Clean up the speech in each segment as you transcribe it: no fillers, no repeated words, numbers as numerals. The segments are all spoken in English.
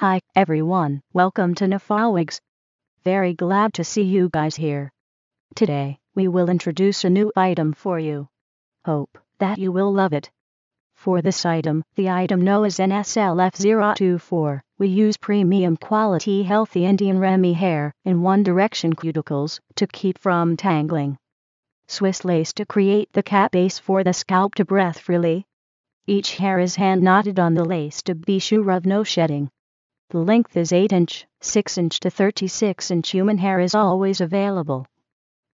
Hi everyone, welcome to Nafawigs. Very glad to see you guys here. Today, we will introduce a new item for you. Hope that you will love it. For this item, the item known as NSLF024, we use premium quality healthy Indian Remy hair in one direction cuticles to keep from tangling. Swiss lace to create the cap base for the scalp to breathe freely. Each hair is hand knotted on the lace to be sure of no shedding. The length is 8 inch, 6 inch to 36 inch. Human hair is always available.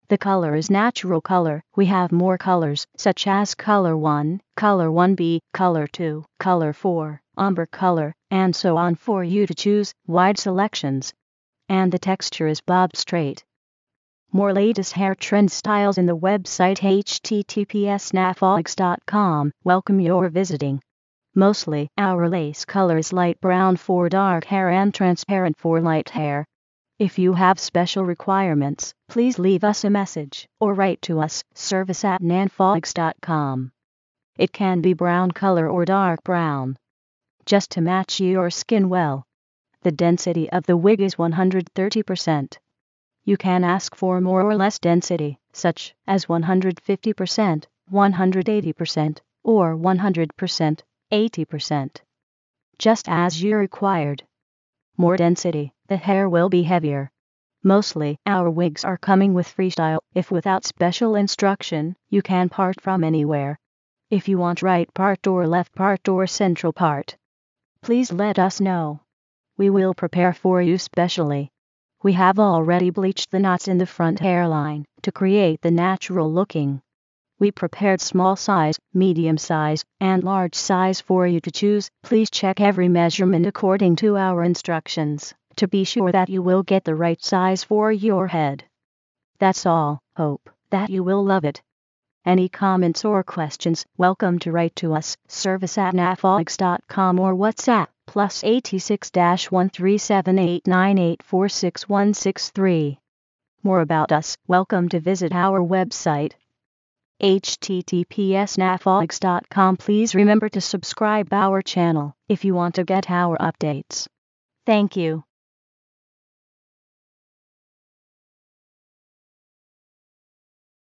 The color is natural color. We have more colors such as color 1, color 1B, color 2, color 4, umber color, and so on for you to choose wide selections. And the texture is bobbed straight. More latest hair trend styles in the website https://nafawigs.com. Welcome you're visiting. Mostly, our lace color is light brown for dark hair and transparent for light hair. If you have special requirements, please leave us a message or write to us, service@nafawigs.com. It can be brown color or dark brown, just to match your skin well. The density of the wig is 130%. You can ask for more or less density, such as 150%, 180%, or 100%. 80%. Just as you required. More density, the hair will be heavier. Mostly, our wigs are coming with freestyle. If without special instruction, you can part from anywhere. If you want right part or left part or central part, please let us know. We will prepare for you specially. We have already bleached the knots in the front hairline to create the natural looking. We prepared small size, medium size, and large size for you to choose. Please check every measurement according to our instructions, to be sure that you will get the right size for your head. That's all, hope that you will love it. Any comments or questions, welcome to write to us, service@nafawigs.com or WhatsApp, +86-137898466163. More about us, welcome to visit our website, https://nafawigs.com. Please remember to subscribe our channel if you want to get our updates. Thank you.